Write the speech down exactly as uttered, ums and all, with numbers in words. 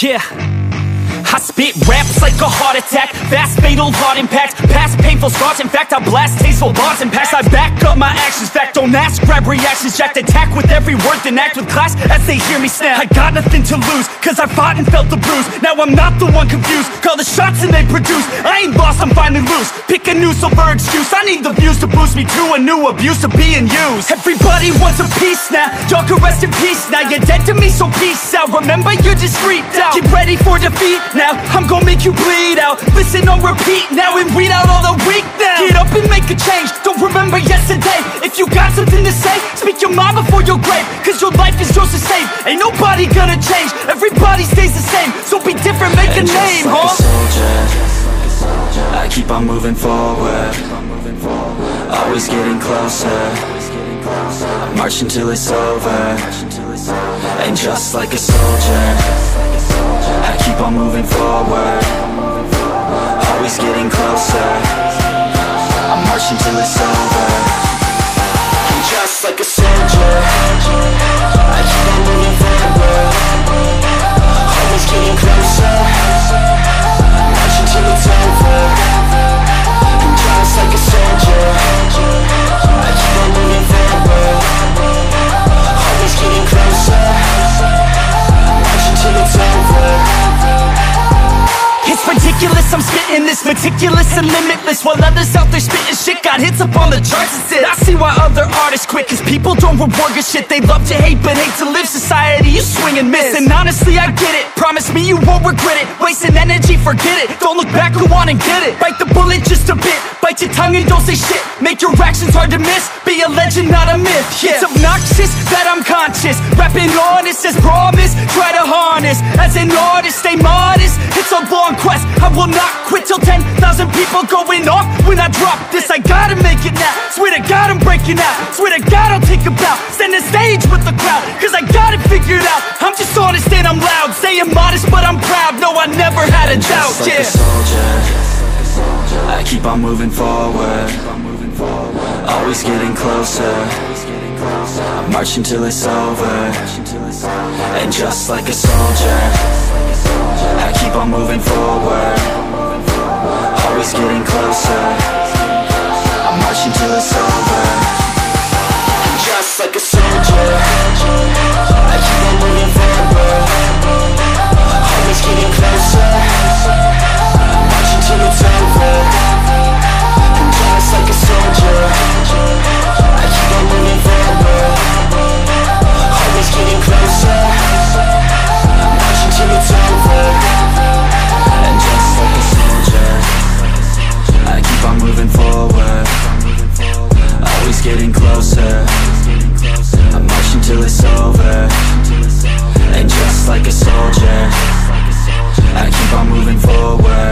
Yeah, I spit raps like a heart attack, fast fatal heart impact, past painful scars. In fact, I blast tasteful bars and packs. I back up my actions, fact, don't ask, grab reactions, jacked, attack with every word, then act with class as they hear me snap. I got nothing to lose, cause I fought and felt the bruise. Now I'm not the one confused, call the shots and they produce. I ain't lost, I'm finally loose, pick a new silver excuse. I need the views to boost me to a new abuse of being used. Everybody wants a piece now, y'all can rest in peace now. You're dead to me, so peace out, remember you're just freaked out. Get ready for defeat now, I'm gonna make you bleed out. Listen on repeat now and weed out all the weak now. Get up and make a change, don't remember yesterday. If you got something to say, speak your mind before your grave. Cause your life is yours to save, ain't nobody gonna change. Everybody stays the same, so be different, make and a just name, like huh? A soldier, just like a soldier, I keep on moving forward, always getting closer. I march until it's over, and just like a soldier, I keep on moving forward, always getting closer. I'm marching till it's over. I'm just like a soldier, I keep on moving forward, always getting closer. I'm marching till it's over. I'm just like a soldier, I keep on moving forward, always getting closer. I'm marching till it's over. It's ridiculous, I'm spitting this, meticulous and limitless. While others out there spitting shit, got hits up on the charts and sit. I see why other artists quit, cause people don't reward your shit. They love to hate, but hate to live. Society, you swing and miss. And honestly, I get it, promise me you won't regret it. Wasting energy, forget it, don't look back, go on and get it. Bite the bullet just a bit, bite your tongue and don't say shit. Make your actions hard to miss, be a legend, not a myth, yeah. It's obnoxious that I'm conscious, rapping honest as promise. Try to harness, as an artist, stay modest. It's a long quest, I will not quit till ten thousand people going off when I drop this. I gotta make it now, swear to God I'm breaking out. Swear to God I'll take a bow, stand the stage with the crowd. Cause I got it figured out, I'm just honest and I'm loud. Say I'm modest but I'm proud, no I never had a doubt, just like yeah. A soldier, I keep on moving forward, always getting closer. I'm marching till it's over, and just like a soldier, I keep on moving forward, always getting closer. I'm marching till it's over. I'm just like a soldier, I keep on moving forward, always getting closer. I'm marching till it's over. I'm just like a soldier, I keep on moving forward, always getting closer. Till it's over. And just like a soldier, I keep on moving forward, always getting closer. I'm marching till it's over. And just like a soldier, I keep on moving forward,